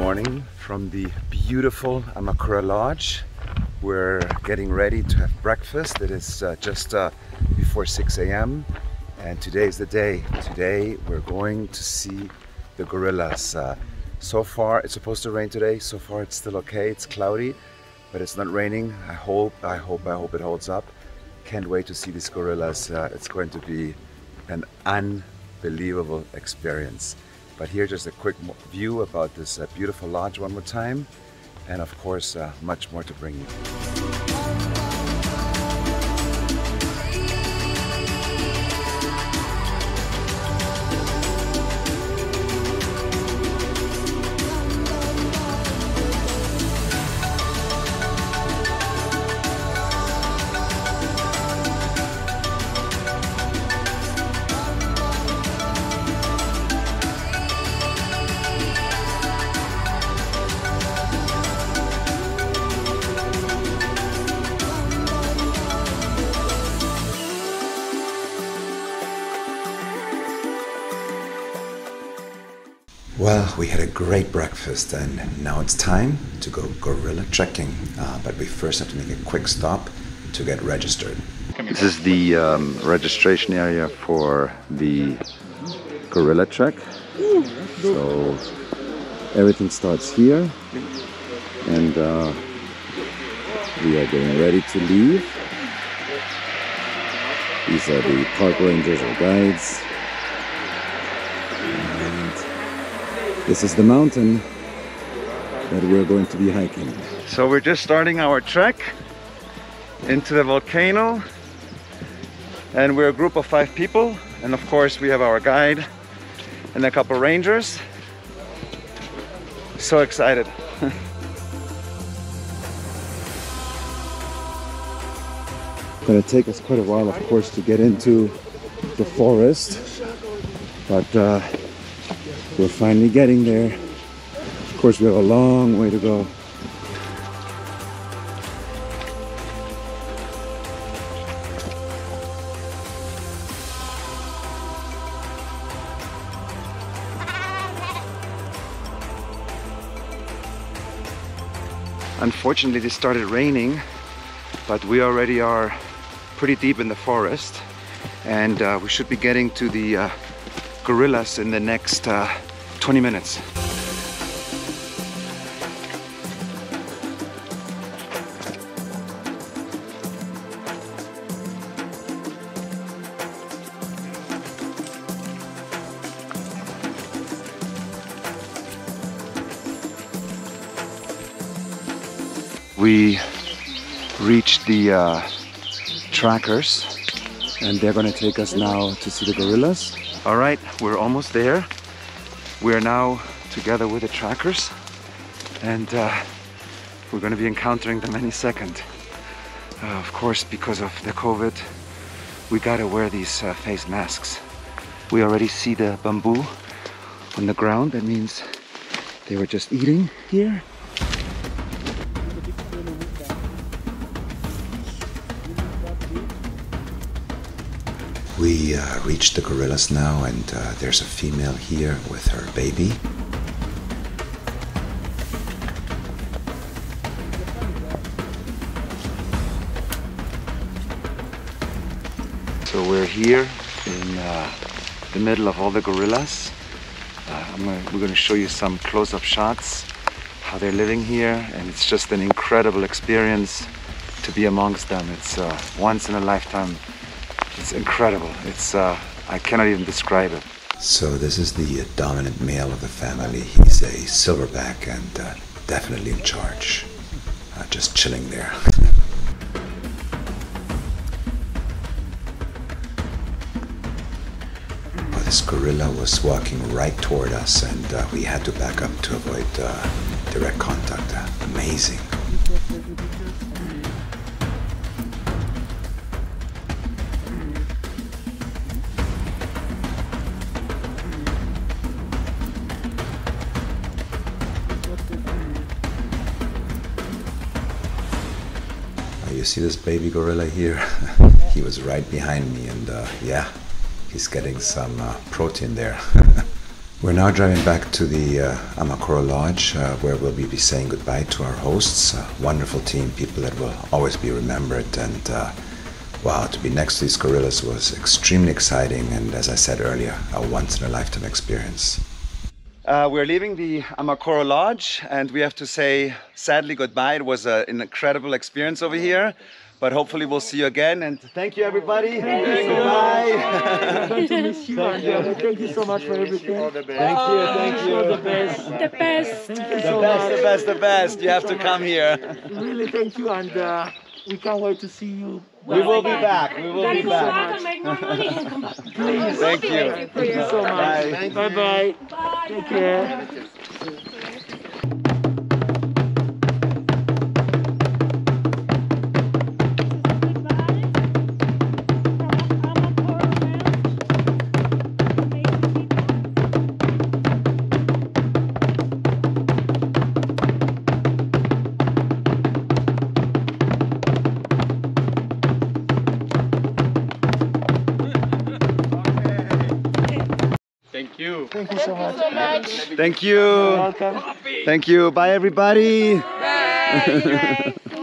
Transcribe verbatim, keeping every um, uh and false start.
morning from the beautiful Amakoro Lodge. We're getting ready to have breakfast. It is uh, just uh, before six A M and today is the day. Today we're going to see the gorillas. Uh, so far it's supposed to rain today. So far it's still okay. It's cloudy, but it's not raining. I hope, I hope, I hope it holds up. Can't wait to see these gorillas. Uh, it's going to be an unbelievable experience. But here, just a quick view about this uh, beautiful lodge one more time. And of course, uh, much more to bring you. Well, we had a great breakfast and now it's time to go gorilla trekking, uh, but we first have to make a quick stop to get registered. This is the um, registration area for the gorilla trek. So everything starts here and uh, we are getting ready to leave. These are the park rangers or guides. This is the mountain that we're going to be hiking. So we're just starting our trek into the volcano and we're a group of five people, and of course we have our guide and a couple rangers. So excited. It's gonna take us quite a while, of course, to get into the forest, but uh, we're finally getting there. Of course, we have a long way to go. Unfortunately, it started raining, but we already are pretty deep in the forest, and uh, we should be getting to the uh, gorillas in the next uh, twenty minutes. We reached the uh, trackers and they're going to take us now to see the gorillas. All right, we're almost there. We are now together with the trackers and uh, we're going to be encountering them any second. Uh, of course, because of the COVID, we got to wear these uh, face masks. We already see the bamboo on the ground. That means they were just eating here. We uh, reached the gorillas now, and uh, there's a female here with her baby. So we're here in uh, the middle of all the gorillas. Uh, I'm gonna, we're going to show you some close-up shots, how they're living here, and it's just an incredible experience to be amongst them. It's uh, once in a lifetime. It's incredible. It's uh, I cannot even describe it. So this is the dominant male of the family. He's a silverback and uh, definitely in charge. Uh, just chilling there. Well, this gorilla was walking right toward us and uh, we had to back up to avoid uh, direct contact. Uh, amazing. You see this baby gorilla here? He was right behind me and uh, yeah, he's getting some uh, protein there. We're now driving back to the uh, Amakoro Lodge, uh, where we'll be saying goodbye to our hosts. Uh, wonderful team, people that will always be remembered. And uh, wow, to be next to these gorillas was extremely exciting. And as I said earlier, a once-in-a-lifetime experience. Uh, we're leaving the Amakoro Lodge, and we have to say sadly goodbye. It was a, an incredible experience over here, but hopefully we'll see you again. And thank you, everybody. Thank thank you. Goodbye. Thank you. Thank you. Thank you so much for everything. Thank you. Thank you. The best. The best. The best. The best. The best. You have to come here. Really, thank you, and uh, we can't wait to see you. We will be back. We will be back. Please. Thank you. Thank you so much. Bye bye. Take care. Thank you. Thank you so much. Thank you. Welcome. Thank you. Bye, everybody. Bye. Bye.